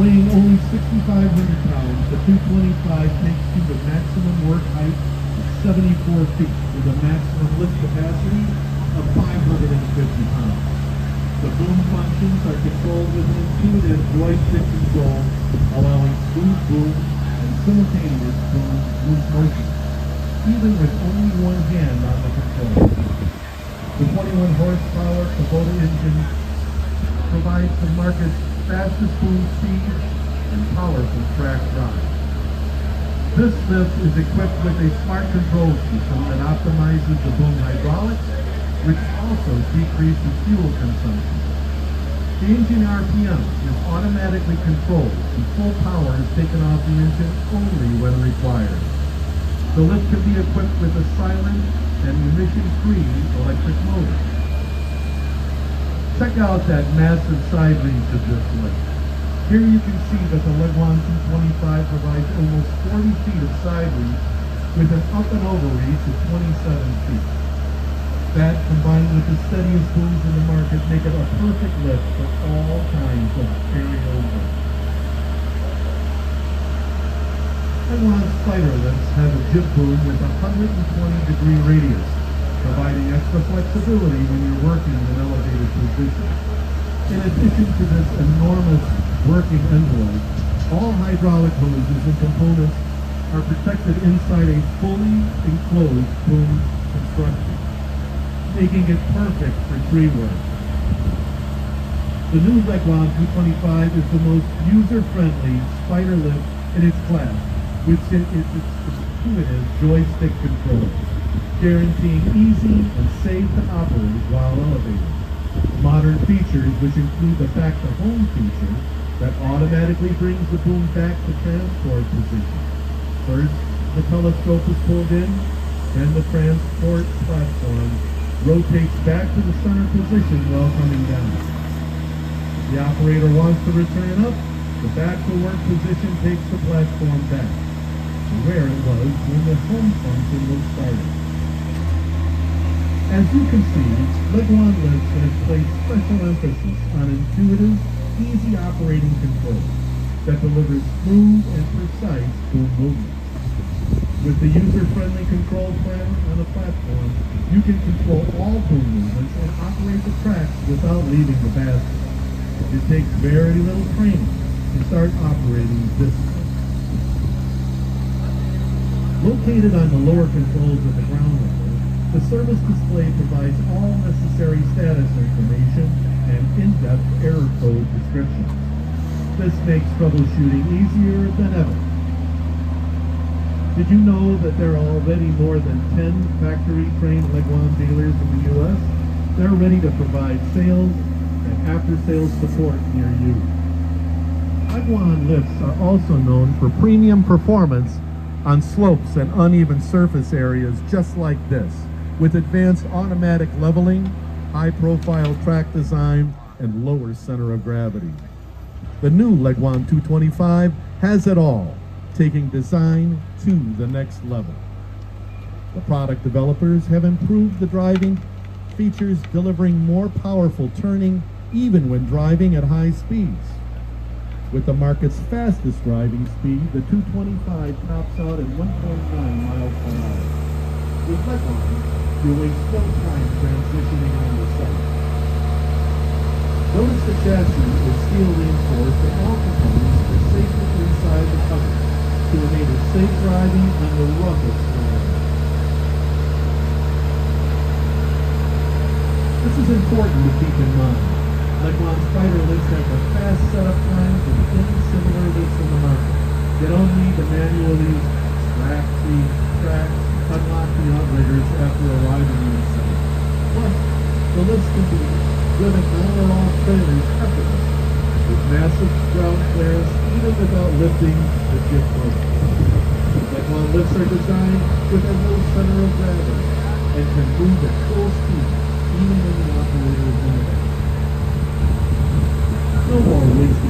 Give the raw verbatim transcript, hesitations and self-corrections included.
Weighing only sixty-five hundred pounds, the two twenty-five takes you to maximum work height of seventy-four feet with a maximum lift capacity of five hundred fifty pounds. The boom functions are controlled with an intuitive joystick control, allowing smooth boom and simultaneous boom loop motion, even with only one hand on the control. The twenty-one horsepower Kubota engine provides the market's fastest boom speed and power from track drive. This lift is equipped with a smart control system that optimizes the boom hydraulics, which also decreases fuel consumption. The engine R P M is automatically controlled and full power is taken off the engine only when required. The lift can be equipped with a silent and emission-free electric motor. Check out that massive side reach of this lift. Here you can see that the Leguan two twenty-five provides almost forty feet of side reach with an up and over reach of twenty-seven feet. That, combined with the steadiest booms in the market, make it a perfect lift for all kinds of carryover. Leguan Spider lifts have a jib boom with a one hundred twenty degree radius, providing extra flexibility when you're working in an elevated position. In addition to this enormous working envelope, all hydraulic hoses and components are protected inside a fully enclosed boom construction, making it perfect for tree work. The new Leguan two twenty-five is the most user-friendly spider lift in its class, which is its intuitive joystick control, guaranteeing easy and safe to operate while elevated. Modern features, which include the back-to-home feature that automatically brings the boom back to transport position. First, the telescope is pulled in, then the transport platform rotates back to the center position while coming down. If the operator wants to return up, the back-to-work position takes the platform back to where it was when the home function was started. As you can see, Leguan Lifts has placed special emphasis on intuitive, easy operating controls that delivers smooth and precise boom movements. With the user-friendly control plan on the platform, you can control all boom movements and operate the tracks without leaving the basket. It takes very little training to start operating this way. Located on the lower controls at the ground level, the service display provides all necessary status information and in-depth error code descriptions. This makes troubleshooting easier than ever. Did you know that there are already more than ten factory-trained Leguan dealers in the U S? They're ready to provide sales and after-sales support near you. Leguan Lifts are also known for premium performance on slopes and uneven surface areas just like this, with advanced automatic leveling, high-profile track design, and lower center of gravity. The new Leguan two twenty-five has it all, taking design to the next level. The product developers have improved the driving features, delivering more powerful turning even when driving at high speeds. With the market's fastest driving speed, the two twenty-five tops out at one point nine miles per hour. With Leguan, you waste no time transitioning on the site. Notice the chassis is steel reinforced and all components are safely inside the cover to enable safe driving under rugged terrain. This is important to keep in mind. Leguan Spider lifts have a fast setup time for any similar lifts in the market. They don't need to manually rack the tracks, unlock the outriggers after arriving on the site. Plus, the lifts can be driven on or off trailers effortless, with massive ground clearance even without lifting the jib boom. Leguan Lifts are designed with a low center of gravity and can move at full speed even when the operator is in the back. No more wasting